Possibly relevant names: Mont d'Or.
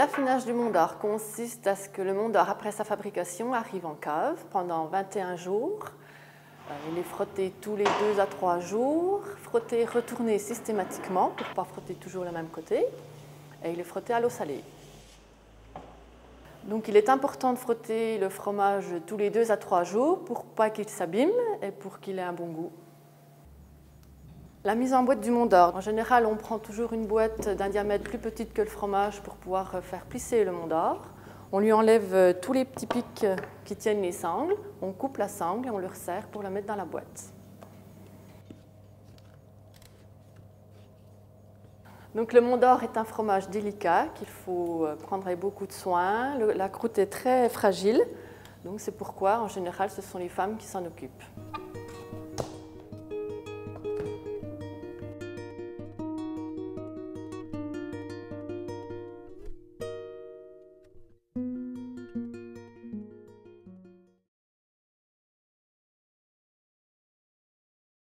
l'affinage du Mont d'Or consiste à ce que le Mont d'Or, après sa fabrication, arrive en cave pendant 21 jours. Il est frotté tous les 2 à 3 jours, frotté, retourné systématiquement pour ne pas frotter toujours le même côté, et il est frotté à l'eau salée. Donc il est important de frotter le fromage tous les 2 à 3 jours pour pas qu'il s'abîme et pour qu'il ait un bon goût. La mise en boîte du Mont d'Or. En général, on prend toujours une boîte d'un diamètre plus petit que le fromage pour pouvoir faire plisser le Mont d'Or. On lui enlève tous les petits pics qui tiennent les sangles, on coupe la sangle et on le resserre pour la mettre dans la boîte. Donc le Mont d'Or est un fromage délicat qu'il faut prendre avec beaucoup de soin. La croûte est très fragile, donc c'est pourquoi en général ce sont les femmes qui s'en occupent.